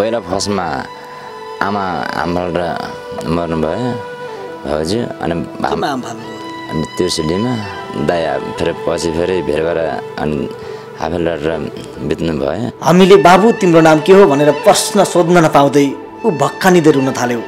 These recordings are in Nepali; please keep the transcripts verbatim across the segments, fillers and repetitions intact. पहिला फर्स्टमा आमा हाम्रो मर्नुभयो हजुर अनि आमा अनि त्रिशुलीमा दाया फेरि पछि फेरि भेरबाट अनि आफैलाई बित्नु भयो। हामीले बाबु तिम्रो नाम के हो भनेर प्रश्न सोध्न नपाउँदै उ भक्कानीदै रुन थाल्यो।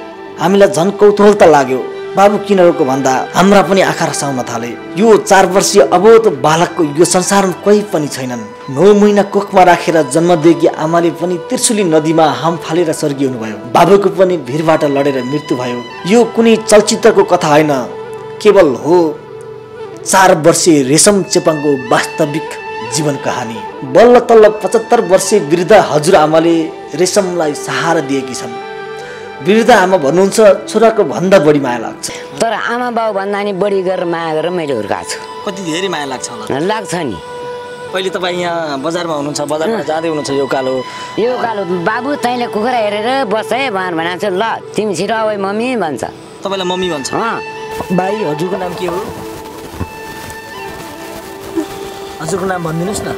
हामीलाई झन कौतूहल त लाग्यो बाबु किन रोको भन्दा हाम्रा पनि आँखा रसाउन थाले। यो चार वर्षीय अबोध बालकको यो संसारमा कोही पनि छैनन्। नौ महिना कोखमा राखेर जन्म दिएकी आमाले पनि त्रिशुली नदीमा हाम फालेर स्वर्गीय हुनुभयो। बाबुको पनि भिरबाट लडेर मृत्यु भयो। यो कुनै चलचित्रको कथा होइन, केवल हो चार वर्षीय रेशम चेपाङको वास्तविक जीवन कहानी। बल्ल तल्ल पचहत्तर वर्षीय वृद्ध हजुरआमाले रेशमलाई सहारा दिएकी छन्। वृद्ध आमा भन्नुहुन्छ छोराको भन्दा बढी माया लाग्छ, तर आमा बाउ भन्दा नि बढी गरेर माया गरेर मैले हुर्काएको छु। कति धेरै माया लाग्छ होला? लाग्छ नि। पहिले तपाईँ यहाँ बजारमा हुनुहुन्छ, बजारमा जाँदै हुनुहुन्छ यो कालो यो कालो बाबु तैँले कुखुरा हेरेर बस है भनेर भन्छ। ल तिमी छिटो आऊ मम्मी भन्छ, तपाईँलाई मम्मी भन्छ। भाइ हजुरको नाम के हो? हजुरको नाम भनिदिनुहोस् न।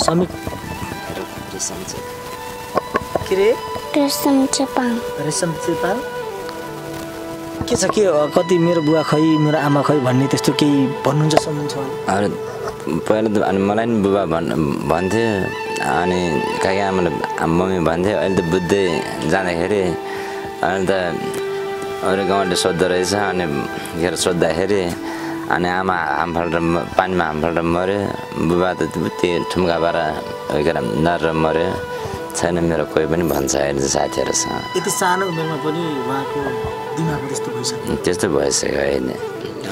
समिक रेशम चेपाङ। रेशम चेपाङ के छ? के कति मेरो बुवा खै मेरो आमा खै भन्ने त्यस्तो केही भन्नुहुन्छ सम्झिन्छ? अरे पहिला त अनि मलाई नि बुवा भन्थे अनि काकी आमाले मम्मी भन्थे। अहिले त बुझ्दै जाँदाखेरि अनि त अरू गाउँले सोध्दो रहेछ अनि हेर सोद्धाखेरि अनि आमा हाम फालेर पानीमा हाम फालेर मऱ्यो। बुबा त त्यो ठुम्का भएर नरेर मऱ्यो। छैन मेरो कोही पनि भन्छ अहिले साथीहरूसँग। यति सानो उमेरमा पनि उहाँको दिमागमा त्यस्तो भइसक्यो? त्यस्तो भइसक्यो अहिले।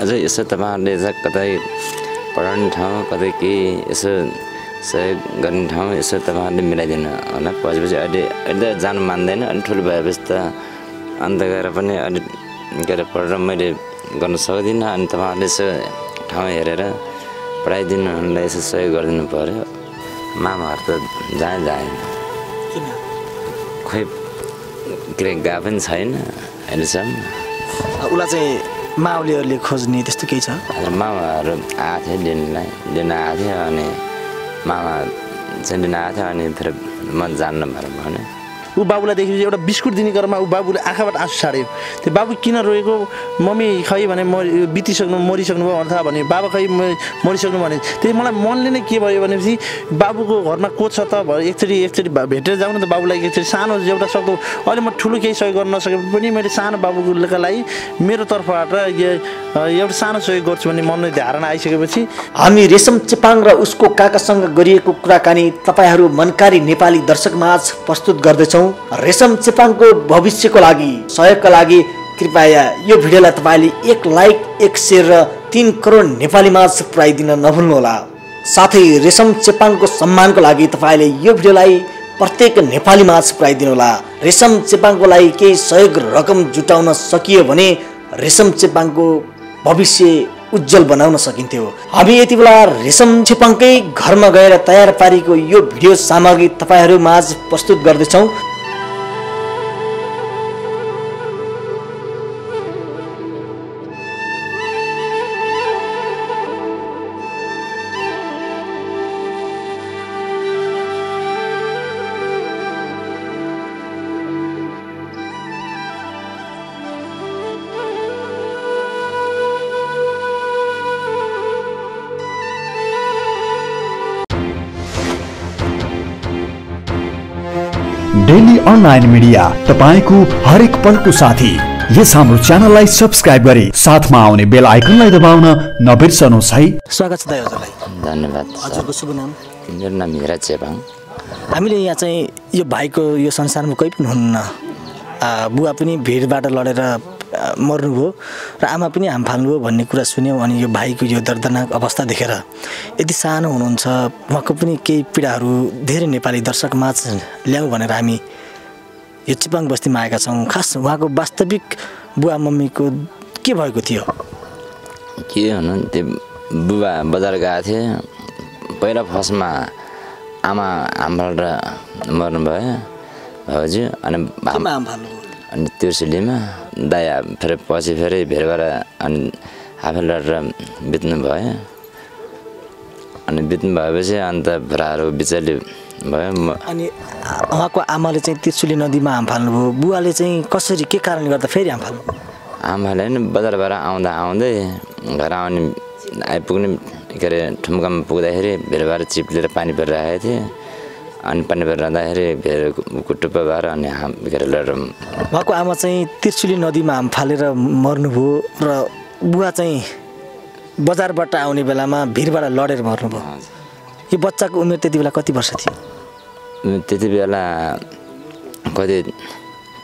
अझ यसो तपाईँहरूले कतै पढाउने ठाउँ कतै केही यसो सहयोग गर्ने ठाउँ यसो तपाईँहरूले मिलाइदिनु होला। पछि पछि अहिले अहिले जानु मान्दैन। अलि ठुलो भएपछि त अन्त गएर पनि अलिक गएर पढेर मैले गर्न सक्दिनँ। अनि तपाईँहरूले यसो ठाउँ हेरेर पढाइदिनु हुनलाई यसो सहयोग गरिदिनु पऱ्यो। मामाहरू त जाएँ जाएँ खोइ के गएको पनि छैन अहिलेसम्म। उसलाई चाहिँ माउलेहरूले खोज्ने त्यस्तो केही छ? मामाहरू आएको थियो लिनलाई, लिन आएको थियो अनि मामा चाहिँ लिन आएको थियो अनि फेरि म जान्न भएर भन्यो। ऊ बाबुलाई देखेपछि एउटा बिस्कुट दिने क्रममा ऊ बाबुले आँखाबाट आँसु छाड्यो। त्यो बाबु किन रोएको? मम्मी खै भने म बितिसक्नु मरिसक्नुभयो अर्थात् भने बाबा खै मरिसक्नु भने त्यही मलाई मनले नै के भयो भनेपछि बाबुको घरमा को छ त भएर एकचोटि एकचोटि भेटेर जाउँ न त बाबुलाई एकचोटि सानो एउटा सक्दो। अहिले म ठुलो केही सहयोग गर्न नसके पनि मैले सानो बाबुका लागि मेरो तर्फबाट एउटा सानो सहयोग गर्छु भन्ने मनले धारणा आइसकेपछि हामी रेशम चेपाङ र उसको काकासँग गरिएको कुराकानी तपाईँहरू मनकारी नेपाली दर्शकमाझ प्रस्तुत गर्दैछौँ। रेशम चेपाङको भविष्यको लागि सहयोगका लागि कृपया यो भिडियोलाई तपाईँले एक लाइक एक सेयर र तीन करोड नेपालीमा पुर्याइदिन नभुल्नुहोला। साथै रेशम चेपाङको सम्मानको लागि तपाईँले यो भिडियोलाई प्रत्येक नेपालीमा पुर्याइदिनुहोला। रेशम चेपाङको लागि केही सहयोग रकम जुटाउन सकियो भने रेशम चेपाङको भविष्य उज्जवल बनाउन सकिन्थ्यो। हामी यति बेला रेशम चेपाङकै घरमा गएर तयार पारेको यो भिडियो सामग्री तपाईँहरूमाझ प्रस्तुत गर्दैछौँ। डेली अनलाइन मिडिया तपाईको हरेक पलको साथी। यस हाम्रो च्यानललाई सब्स्क्राइब गरी साथमा आउने बेल आइकनलाई दबाउन नबिर्सनुहोस् है। स्वागत छ दाइ हजुरलाई। धन्यवाद। हजुरको शुभ नाम? मेरो नाम हिरा चेपाङ। हामीले यहाँ चाहिँ यो भाइको यो संसारमा कोही पनि हुन्न। बुवा पनि भिडबाट लडेर मर्नुभयो र आमा पनि हाम फाल्नुभयो भन्ने कुरा सुन्यौँ। अनि यो भाइको यो दर्दनाक अवस्था देखेर यति सानो हुनुहुन्छ उहाँको पनि केही पीडाहरू धेरै नेपाली दर्शकमाझ ल्याउँ भनेर हामी यो चेपाङ बस्तीमा आएका छौँ। खास उहाँको वास्तविक बुवा मम्मीको के भएको थियो? के हुनु त्यो बुवा बजार गएको थिए। पहिला फर्स्टमा आमा हाम फालेर मर्नुभयो हजुर अनि अनि त्रिशुलीमा दाया फेरि पछि फेरि भेरबाट अनि आफैलाई बित्नु भयो। Ani bitun bhayeपछि अन्त भ्रारो बिचली भयो। अनि उहाँको आमाले चाहिँ त्रिशुली नदीमा हाम फाल्नु भयो, बुवाले चाहिँ कसरी के कारणले गर्दा फेरि हाम फाल्नु? आमाले नि बजारबाट आउँदा आउँदै घर आउने आइपुग्ने के रे ठुमकामा पुग्दाखेरि भेरबाट चिप्लेर पानी परिरहेको थियो। अनि पानी परिरहँदाखेरि भेरको कुटुप्पा भएर अनि हाम के रे लडम। उहाँको आमा चाहिँ त्रिशुली नदीमा हाम फालेर मर्नुभयो र बुवा चाहिँ बजारबाट आउने बेलामा भिरबाट लडेर मर्नुभयो। यो बच्चाको उमेर त्यति बेला कति वर्ष थियो? त्यति बेला कति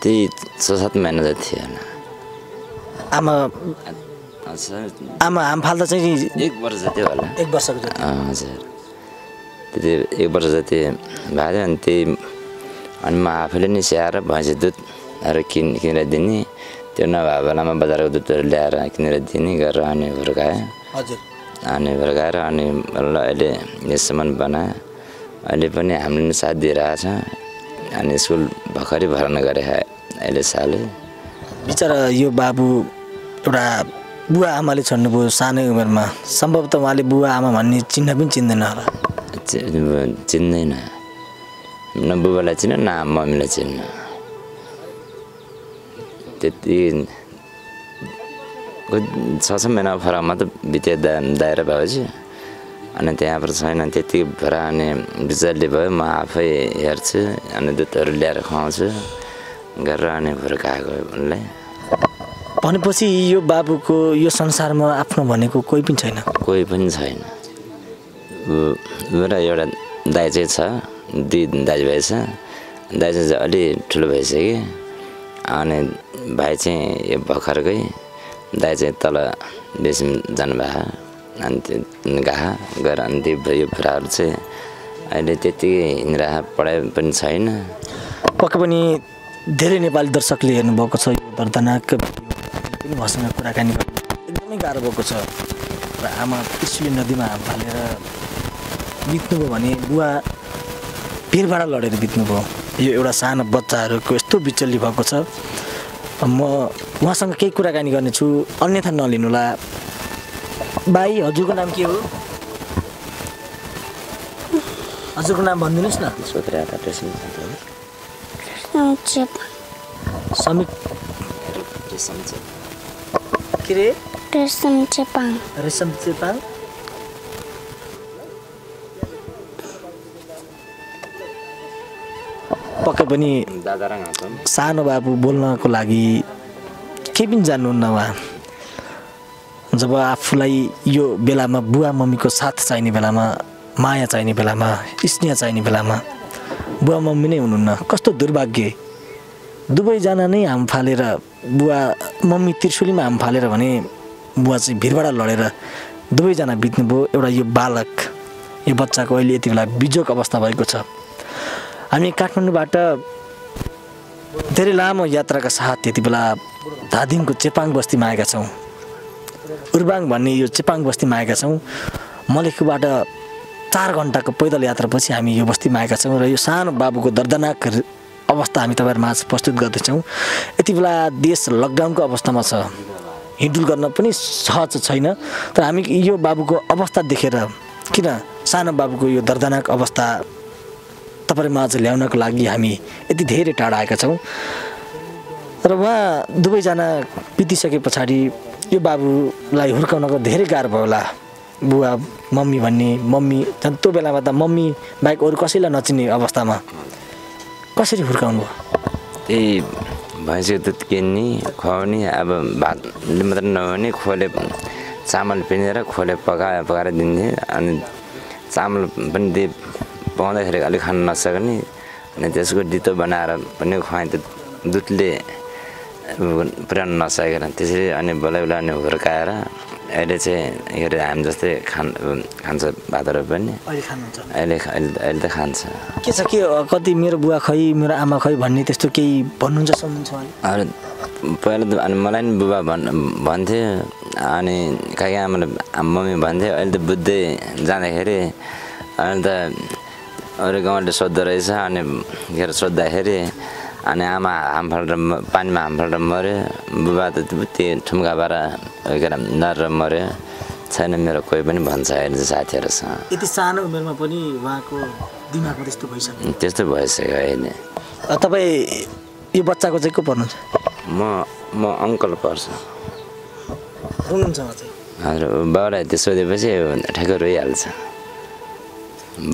त्यही छ सात महिना जति थियो होला। आमा आमा हाम फाल्दा चाहिँ एक वर्ष जति होला, एक वर्षको जति। हजुर, त्यति एक वर्ष जति भयो। अनि त्यही अनि म आफैले नि स्याहार भैँसी दुधहरू किन किनेर दिने, त्यो नभए बेलामा बजारको दुधहरू ल्याएर किनेर दिने गरेर अनि हुर्काएँ। हजुर, अनि भर्काएर अनि ल अहिले यसम्म बनाए। अहिले पनि हामीले नि साथ दिइरहेछ। अनि स्कुल भर्खरै भर्ना गरेको अहिले सालै। बिचरा यो बाबु एउटा बुवा आमाले छड्नुभयो सानै उमेरमा, सम्भवतः उहाँले बुवा आमा भन्ने चिन्न पनि चिन्दैन होला। चिन्दैन, न बुबालाई चिन्न न मम्मीलाई चिन्न। त्यति छ छ महिना फरकमा त बित्यो दाएर भएपछि। अनि त्यहाँ पर छैन त्यति भएर अनि बिचारले भयो। म आफै हेर्छु अनि दुधहरू ल्याएर खुवाउँछु गरेर अनि हुर्काएको उनलाई। भनेपछि यो बाबुको यो संसारमा आफ्नो भनेको कोही पनि छैन? कोही पनि छैन। मेरो एउटा दाइ चाहिँ छ, दुई दाजुभाइ छ। दाइ चाहिँ अलि ठुलो भइसक्यो, अनि भाइ चाहिँ यो भर्खरकै। दाइ चाहिँ तल बेसी जानुभयो। अनि त्यो गाहा गएर अनि त्यो फुराहरू चाहिँ अहिले त्यतिकै हिँडिरह, पढाइ पनि छैन। पक्कै पनि धेरै नेपाली दर्शकले हेर्नुभएको छ यो दर्दनाक पनि भसँग कुराकानी गर्नु एकदमै गाह्रो भएको छ। र आमा त्रिशुली नदीमा हाम फालेर बित्नुभयो भने बुवा भिरबाट लडेर बित्नुभयो। यो एउटा सानो बच्चाहरूको यस्तो बिचल्ली भएको छ। म उहाँसँग केही कुराकानी गर्नेछु, अन्यथा नलिनुहोला। भाइ, हजुरको नाम के हो? हजुरको नाम भनिदिनुहोस् न। रेशम चेपाङ। रेशम चेपाङ। पक्कै पनि सानो बाबु बोल्नको लागि केही पनि जान्नुहुन्न उहाँ। जब आफूलाई यो बेलामा बुवा मम्मीको साथ चाहिने बेलामा, माया चाहिने बेलामा, स्नेह चाहिने बेलामा बुवा मम्मी नै हुनुहुन्न। कस्तो दुर्भाग्य! दुवैजना नै हाम फालेर, बुवा मम्मी त्रिशुलीमा हाम फालेर भने बुवा चाहिँ भिरबाट लडेर दुवैजना बित्नुभयो। एउटा यो बालक, यो बच्चाको अहिले यति बेला बिजोक अवस्था भएको छ। हामी काठमाडौँबाट धेरै लामो यात्राका साथ यति बेला धादिङको चेपाङ बस्तीमा आएका छौँ। उर्बाङ भन्ने यो चेपाङ बस्तीमा आएका छौँ। मलेखुबाट चार घन्टाको पैदल यात्रापछि हामी यो बस्तीमा आएका छौँ र यो सानो बाबुको दर्दनाक अवस्था हामी तपाईँहरूमाझ प्रस्तुत गर्दैछौँ। यति बेला देश लकडाउनको अवस्थामा छ, हिँडुल गर्न पनि सहज छैन। तर हामी यो बाबुको अवस्था देखेर, किन सानो बाबुको यो दर्दनाक अवस्था तपाईँहरूमाझ ल्याउनको लागि हामी यति धेरै टाढा आएका छौँ। र उहाँ दुवैजना बितिसके पछाडि यो बाबुलाई हुर्काउनको धेरै गाह्रो भयो होला। बुवा मम्मी भन्ने, मम्मी झन् त्यो बेलामा त मम्मी बाहेक अरू कसैलाई नचिन्ने अवस्थामा कसरी हुर्काउनु भयो? त्यही भैँसीको दुध किन्ने, खुवाउने, अब भातले मात्र नहुने, खोले चामल पिनेर खोले पकाएर पकाएर दिन्थे। अनि चामल पनि दिए पाउँदाखेरि अलिक खान नसक्ने, अनि त्यसको डितो बनाएर पनि खुवाएँ, त्यो दुधले पुर्याउन नसकेर त्यसरी अनि बल्ल बल्ल अनि हुर्काएर अहिले चाहिँ के अरे हामी जस्तै खान खान्छ भातहरू पनि। अहिले अहिले अहिले त खान्छ। के छ के कति मेरो बुवा खै, मेरो आमा खै भन्ने त्यस्तो केही भन्नुहुन्छ सम्झिन्छ? अरू पहिला त अनि मलाई नि बुबा भन् भन्थे अनि काकी आमाले मम्मी भन्थे। अहिले त बुझ्दै जाँदाखेरि अनि त अरू गाउँले सोद्धो रहेछ। अनि के अरे सोद्धाखेरि अनि आमा हाम फालेर पानीमा हाम फालेर मऱ्यो, बुबा त त्यही ठुम्काबाट के अरे नरेर मऱ्यो। छ छैन मेरो कोही पनि भन्छ हैन साथीहरुसँग यति सानो उमेरमा पनि उहाँको दिमागमा त्यस्तो भइसक्यो त्यस्तो भइसक्यो हैन तपाई यो बच्चाको चाहिँ को पर्नुहुन्छ म म अंकल पर्छ हुनुहुन्छ चाहिँ हजुर बाबाले त्यसो दिएपछि ठ्याक्कै रोइहाल्छ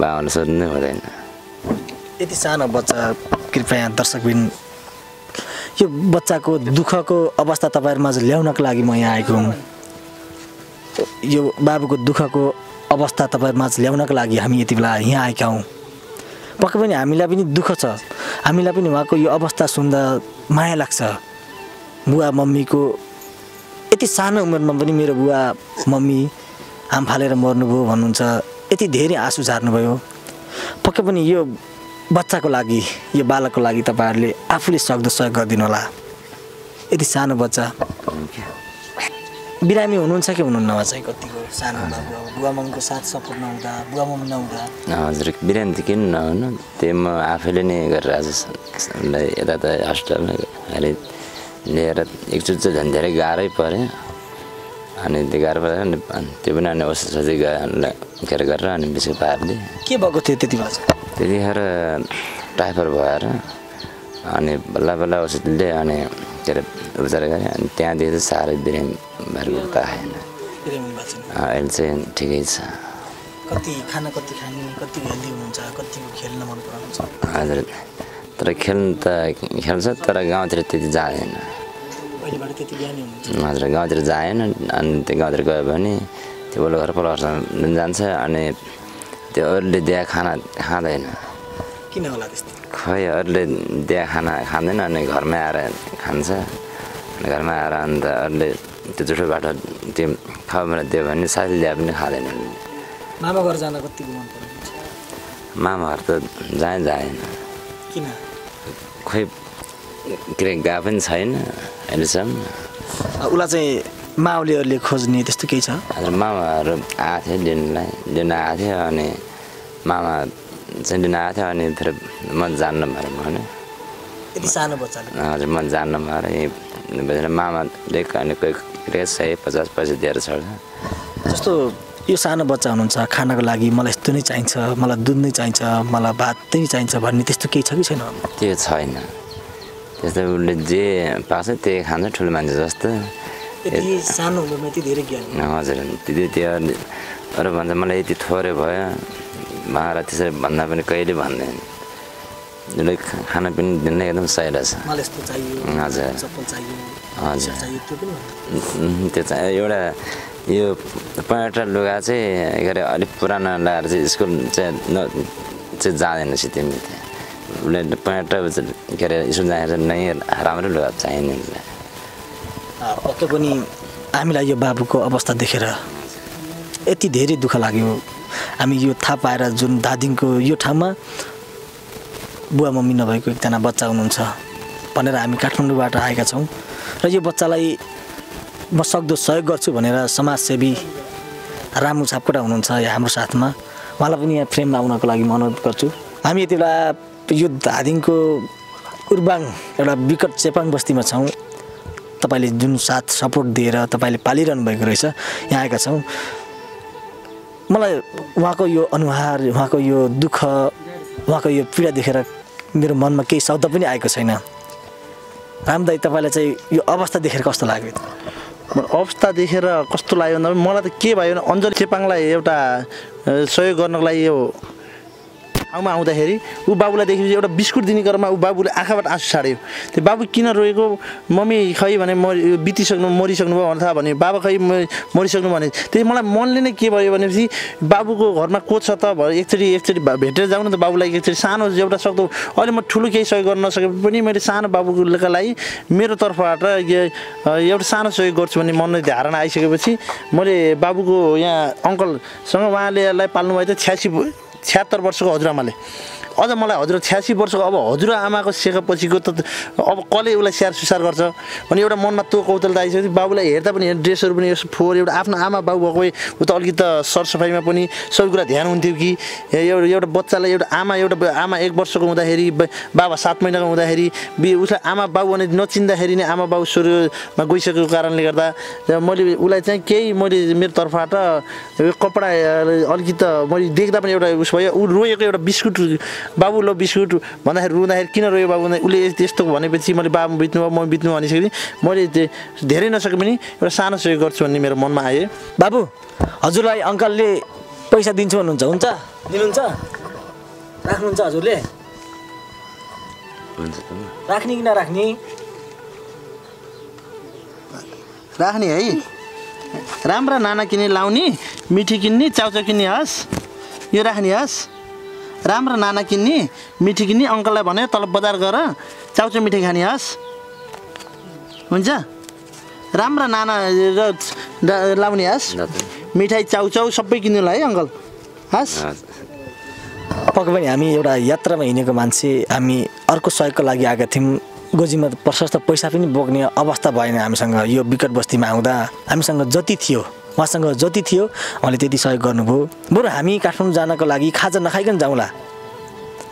बाबाले सोध्नु हुँदैन यति सानो बच्चा कृपया दर्शकबिन यो बच्चाको दुःखको अवस्था तपाईहरुमा ल्याउनको लागि म यहाँ आएको हुँ यो बाबुको दुःखको अवस्था तपाईहरुमा ल्याउनको लागि हामी यति बेला यहाँ आएका हौं पक्कै पनि हामीलाई पनि दुःख छ हामीलाई पनि उहाँको यो अवस्था सुन्दा माया लाग्छ बुवा मम्मीको यति सानो उमेरमा पनि मेरो बुवा मम्मी आम फालेर मर्नुभयो भन्नुहुन्छ यति धेरै आँसु झार्नु भयो पक्कै पनि यो बच्चाको लागि यो बालकको लागि तपाईहरुले आफूले सक्दो सहयोग गरिदिनु होला यति सानो बच्चा बिरामी हुनुहुन्छ के हुनुहुन्न वा चाहिँ कतिको सानो बुवा मम्मीको साथ सपोर्ट नहुँदा बुवा मम्मी नहुँदा हजुर बिरामी त किन नहुनु त्यो म आफैले नै गरेर आज उनलाई यता त हस्पिटलमा अहिले लिएर एकचोटि चाहिँ झन् धेरै गाह्रै पर्यो अनि त्यो गाह्रो पर्यो अनि त्यो पनि अनि औषध चाहिँ गाह्रोलाई केयर गरेर अनि बिचको पार्दै के भएको थियो त्यति बेला त्यतिखेर टाइफर भएर अनि बल्ल बल्ल औषधिले अनि के अरे उपचार गरे अनि त्यहाँदेखि चाहिँ साह्रै बिरामी भएर उता आएन अहिले चाहिँ ठिकै छ कति खाना कति खाने कति हेल्दी हुनुहुन्छ कति खेल्न मन पराउनुहुन्छ हजुर तर खेल्न त खेल्छ तर गाउँतिर त्यति जाँदैन पहिलेबाट त्यति ज्ञानी हुनुहुन्छ हजुर गाउँतिर जाएन अनि त्यो गाउँतिर गयो भने त्यो बोल घर पलहरूसँग जान्छ अनि त्यो अरूले दिया खाना खाँदैन किन होला त्यस्तो खै अरूले दिया खाना खाँदैन अनि घरमै आएर खान्छ अनि घरमा आएर अन्त अरूले त्यो जुठोबाट त्यो खाएर दियो भने साथीले दिए पनि खाँदैन मामा घर जान कतिको मन पर्छ मामा घर त जाए जाएन किन खै किन गा पनि छैन अहिलेसम्म उला चाहिँ माउलेहरूले खोज्ने त्यस्तो केही छ हजुर मामाहरू आथे दिनलाई दिन आथे अनि मामा चाहिँ दिन आथे अनि फेरि म जान्न भएर भने यति सानो बच्चाले हजुर म जान्न भएर भनेर मामा देख अनि कोही सय पचास पैसा दिएर छोड्छ जस्तो यो सानो बच्चा हुनुहुन्छ खानको लागि मलाई यस्तो नै चाहिन्छ मलाई दुध नै चाहिन्छ मलाई भात नै चाहिन्छ भन्ने त्यस्तो केही छ कि छैन त्यो छैन त्यस्तो उले जे पाछ त्यही खान्छ ठुलो मान्छे जस्तो यति सानो उमेरमा यति धेरै ज्ञान हजुर त्यति त्यहाँ अरू भन्दा मलाई यति थोरै भयो महाराज त्यसरी भन्दा पनि कहिले भन्दैन जसले खाना पनि दिने एकदम सही रहेछ मलाई यस्तो चाहियो हजुर चप्पल चाहियो हजुर चाहियो त्यो पनि त्यो चाहिँ एउटा यो पर्यटन लुगा चाहिँ गरे अलिक पुरानो लगाएर चाहिँ स्कुल चाहिँ चाहिँ जाँदैन छ तिमी उसले पर्यटन के अरे स्कुल जाँदा नै राम्रो लुगा चाहिने पक्कै पनि हामीलाई यो बाबुको अवस्था देखेर यति धेरै दुःख लाग्यो हामी यो थाहा पाएर जुन दादिङको यो ठाउँमा बुवा मम्मी नभएको एकजना बच्चा हुनुहुन्छ भनेर हामी काठमाडौँबाट आएका छौँ र यो बच्चालाई म सक्दो सहयोग गर्छु भनेर समाजसेवी रामु छापकोटा हुनुहुन्छ यहाँ हाम्रो साथमा उहाँलाई पनि यहाँ फ्रेममा आउनको लागि म अनुरोध गर्छु हामी यति बेला यो दादिङको उर्बाङ एउटा विकट चेपाङ बस्तीमा छौँ तपाईले जुन साथ सपोर्ट दिएर तपाईले पालिरहनु भएको रहेछ यहाँ आएका छौं मलाई उहाँको यो अनुहार उहाँको यो दुःख उहाँको यो पीडा देखेर मेरो मनमा केही शब्द पनि आएको छैन रामदाई तपाईलाई चाहिँ यो अवस्था देखेर कस्तो लाग्यो मलाई अवस्था देखेर कस्तो लाग्यो भन्दा मलाई त के भयो भने अञ्जली चेपाङलाई एउटा सहयोग गर्नको लागि यो आमा आउँदाखेरि उ बाबुलाई देखेपछि एउटा बिस्कुट दिने क्रममा उ बाबुले आँखाबाट आँसु छाड्यो त्यो बाबु किन रोएको मम्मी खै भने म बितिसक्नु मरिसक्नु भयो भन्नु थाहा भने बाबा खै मरिसक्नु भने त्यही मलाई मनले नै के भयो भनेपछि बाबुको घरमा को छ त एकचोटि एकचोटि भेटेर जाउँ न त बाबुलाई एकचोटि सानो एउटा सक्दो अहिले म ठुलो केही सहयोग गर्न नसके पनि मैले सानो बाबुको लागि मेरो तर्फबाट एउटा सानो सहयोग गर्छु भन्ने मनले धारणा आइसकेपछि मैले बाबुको यहाँ अङ्कलसँग उहाँलेलाई पाल्नुभयो त छ्यासी छ्यात्तर वर्षको हजुरआमाले अझ मलाई हजुर छ्यासी वर्षको अब हजुर आमाको सेकेपछिको त अब कले उलाई स्याहार सुसार गर्छ अनि एउटा मनमा त्यो कौतलता आइसक्यो बाबुलाई हेर्दा पनि ड्रेसहरु पनि यसो फोहोर एउटा आफ्नो आमा बाबु भएकै उ त अलिकति सरसफाइमा पनि सबै कुरा ध्यान हुन्थ्यो कि एउटा एउटा बच्चालाई एउटा आमा एउटा आमा एक वर्षको हुँदाखेरि बाबा सात महिनाको हुँदाखेरि उसलाई आमा बाबु अनि नचिन्दाखेरि नै आमा बाबु स्वरमा गइसकेको कारणले गर्दा मैले उलाई चाहिँ केही मैले मेरो तर्फबाट कपडा अलिकति मैले देख्दा पनि एउटा उस भयो उ रोएको एउटा बिस्कुट बाबु ल बिस्कुट भन्दाखेरि रुँदाखेरि किन रोयो बाबु उले यस्तो भनेपछि मैले बाबु बित्नु भयो म बित्नु भनिसकेपछि मैले धेरै नसके पनि एउटा सानो सहयोग गर्छु भन्ने मेरो मनमा आयो। बाबु हजुरलाई अंकलले पैसा दिन्छु भन्नुहुन्छ हुन्छ दिनुहुन्छ राख्नुहुन्छ हजुरले राख्ने कि नराख्ने राख्ने है राम्रा नाना किन्ने लाउने मिठी किन्ने चाउचाउ किन्ने हस् यो राख्ने हस् राम्रा नाना किन्ने मिठी किन्ने अंकललाई भन्यो तल बजार गएर चाउचाउ मिठाई खाने हस् हुन्छ राम्रा नाना लाउने हस् मिठाई चाउचाउ सबै किन्नुलाई है अंकल हस्। पक्कै पनि हामी एउटा यात्रामा हिँडेको मान्छे हामी अर्को सहयोगको लागि आएका थियौँ गोजीमा प्रशस्त पैसा पनि बोक्ने अवस्था भएन हामीसँग यो विकट बस्तीमा आउँदा हामीसँग जति थियो उहाँसँग जति थियो उहाँले त्यति सहयोग गर्नुभयो बरु हामी काठमाडौँ जानको लागि खाजा नखाइकन जाउँला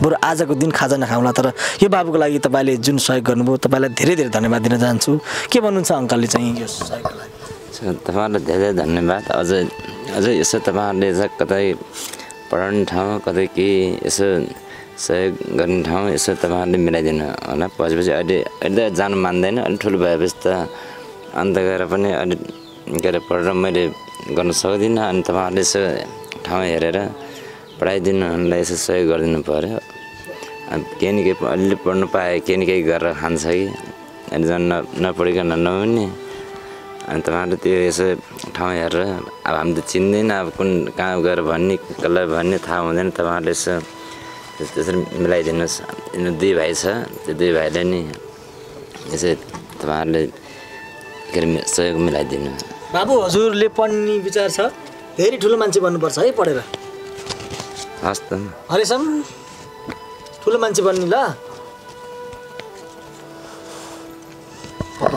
बरु आजको दिन खाजा नखाउँला तर यो बाबुको लागि तपाईँले जुन सहयोग गर्नुभयो तपाईँलाई धेरै धेरै धन्यवाद दिन चाहन्छु। के भन्नुहुन्छ अङ्कलले चाहिँ यो सहयोगको लागि? तपाईँलाई धेरै धन्यवाद। अझै अझै यसो तपाईँहरूले कतै पढाउने ठाउँ कतै के यसो सहयोग गर्ने ठाउँ यसो तपाईँहरूले मिलाइदिनु होला पछिपछि अहिले अहिले जानु मान्दैन अलिक ठुलो भएपछि त अन्त गएर पनि अलिक के अरे पढेर मैले गर्न सक्दिनँ अनि तपाईँहरूले यसो ठाउँ हेरेर पढाइदिनु उनलाई यसो सहयोग गरिदिनु पऱ्यो अनि केही न केही अलि पढ्नु पाए केही न केही गरेर खान्छ कि अनि झन् न नपढिकन नहुने अनि तपाईँहरूले त्यो यसो ठाउँ हेरेर अब हामी त चिन्दैन अब कुन कहाँ गएर भन्ने कसलाई भन्ने थाहा हुँदैन तपाईँहरूले यसो त्यसरी मिलाइदिनुहोस्। यिनीहरू दुई भाइ छ त्यो दुई भाइले नि यसो तपाईँहरूले के अरे सहयोग मिलाइदिनु। बाबु हजुरले पढ्ने विचार छ धेरै ठुलो मान्छे बन्नुपर्छ है पढेर हस् त हरेशम ठुलो मान्छे बन्ने ल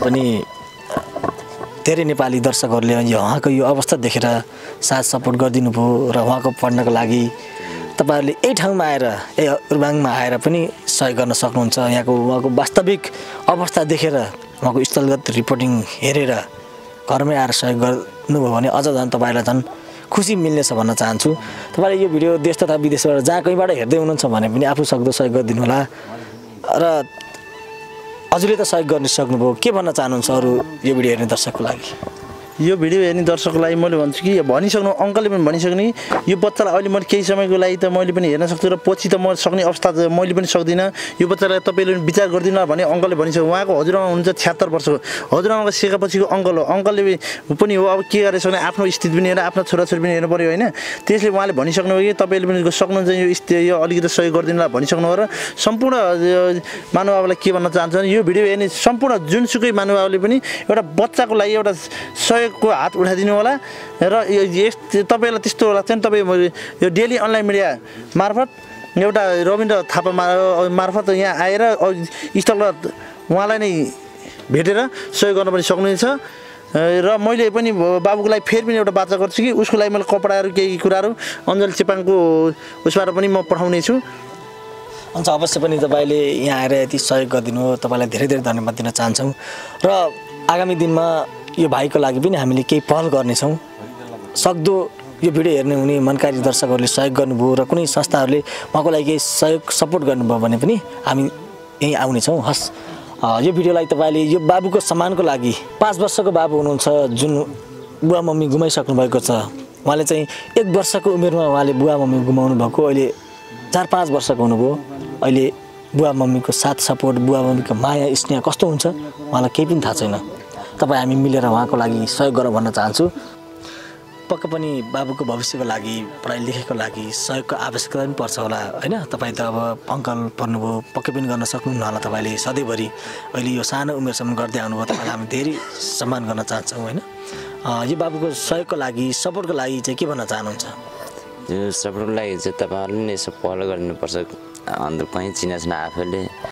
पनि धेरै नेपाली दर्शकहरूले यो उहाँको यो अवस्था देखेर साथ सपोर्ट गरिदिनु भयो र उहाँको पढ्नको लागि तपाईँहरूले यही ठाउँमा आएर यही उर्बाङमा आएर पनि सहयोग गर्न सक्नुहुन्छ। यहाँको उहाँको वास्तविक अवस्था देखेर उहाँको स्थलगत रिपोर्टिङ हेरेर घरमै आएर सहयोग गर्नुभयो भने अझ झन् तपाईँलाई झन् खुसी मिल्नेछ भन्न चाहन्छु। तपाईँले यो भिडियो देश तथा विदेशबाट जहाँ कहीँबाट हेर्दै हुनुहुन्छ भने पनि आफू सक्दो सहयोग गरिदिनु होला र हजुरले त सहयोग गर्न सक्नुभयो के भन्न चाहनुहुन्छ अरू यो भिडियो हेर्ने दर्शकको लागि? यो भिडियो हेर्ने दर्शकको लागि मैले भन्छु कि भनिसक्नु अङ्कलले पनि भनिसक्ने यो बच्चालाई अहिले मैले केही समयको लागि त मैले पनि हेर्न सक्छु र पछि त म सक्ने अवस्था मैले पनि सक्दिनँ यो बच्चालाई तपाईँले पनि विचार गरिदिनु भने अङ्कलले भनिसक्नु उहाँको हजुरआमा हुनुहुन्छ छ्यात्तर वर्षको हजुरआमाको सेकेपछिको अङ्कल हो अङ्कलले पनि हो अब के गरेर सक्ने आफ्नो स्थिति पनि हेरेर आफ्नो छोराछोरी पनि हेर्नु पऱ्यो होइन त्यसले उहाँले भनिसक्नु हो कि तपाईँले पनि सक्नुहुन्छ यो स्थिति यो अलिकति सहयोग गरिदिनु भनिसक्नु हो र सम्पूर्ण महानुभावलाई के भन्न चाहन्छु भने यो भिडियो हेर्ने सम्पूर्ण जुनसुकै महानुभावले पनि एउटा बच्चाको लागि एउटा सहयोग को हात उठाइदिनु होला र तपाईँलाई त्यस्तो लाग्छ नि तपाईँ यो डेली अनलाइन मिडिया मार्फत एउटा रविन्द्र थापा मार्फत यहाँ आएर स्थलगत उहाँलाई नै भेटेर सहयोग गर्न पनि सक्नुहुन्छ र मैले पनि बाबुको लागि फेरि पनि एउटा वाचा गर्छु कि उसको लागि मैले कपडाहरू केही कुराहरू अञ्जल चेपाङको उसबाट पनि म पठाउने छु। हुन्छ अवश्य पनि तपाईँले यहाँ आएर यति सहयोग गरिदिनु तपाईँलाई धेरै धेरै धन्यवाद दिन चाहन्छौँ र आगामी दिनमा यो भाइको लागि पनि हामीले केही पहल गर्नेछौँ। सक्दो यो भिडियो हेर्ने हुने मनकारी दर्शकहरूले सहयोग गर्नुभयो र कुनै संस्थाहरूले उहाँको लागि केही सहयोग सपोर्ट गर्नुभयो भने पनि हामी यहीँ आउनेछौँ। हस् यो भिडियोलाई तपाईँले यो बाबुको सम्मानको लागि पाँच वर्षको बाबु हुनुहुन्छ जुन बुवा मम्मी गुमाइसक्नु भएको छ उहाँले चाहिँ एक वर्षको उमेरमा उहाँले बुवा मम्मी गुमाउनु भएको अहिले चार पाँच वर्षको हुनुभयो अहिले बुवा मम्मीको साथ सपोर्ट बुवा मम्मीको माया स्नेह कस्तो हुन्छ उहाँलाई केही पनि थाहा छैन। तपाईँ हामी मिलेर उहाँको लागि सहयोग गरौँ भन्न चाहन्छु। पक्कै पनि बाबुको भविष्यको लागि पढाइ लेखेको लागि सहयोगको आवश्यकता पनि पर्छ होला होइन तपाईँ त अब अङ्कल पढ्नुभयो पक्कै पनि गर्न सक्नुहुन्न होला तपाईँले सधैँभरि अहिले यो सानो उमेरसम्म गर्दै आउनुभयो तपाईँलाई हामी धेरै सम्मान गर्न चाहन्छौँ होइन यो बाबुको सहयोगको लागि सपोर्टको लागि चाहिँ के भन्न चाहनुहुन्छ? यो सपोर्टको लागि चाहिँ तपाईँहरूले नै यसो पहल गर्नुपर्छ अन्त कहीं चिनेछन् आफैले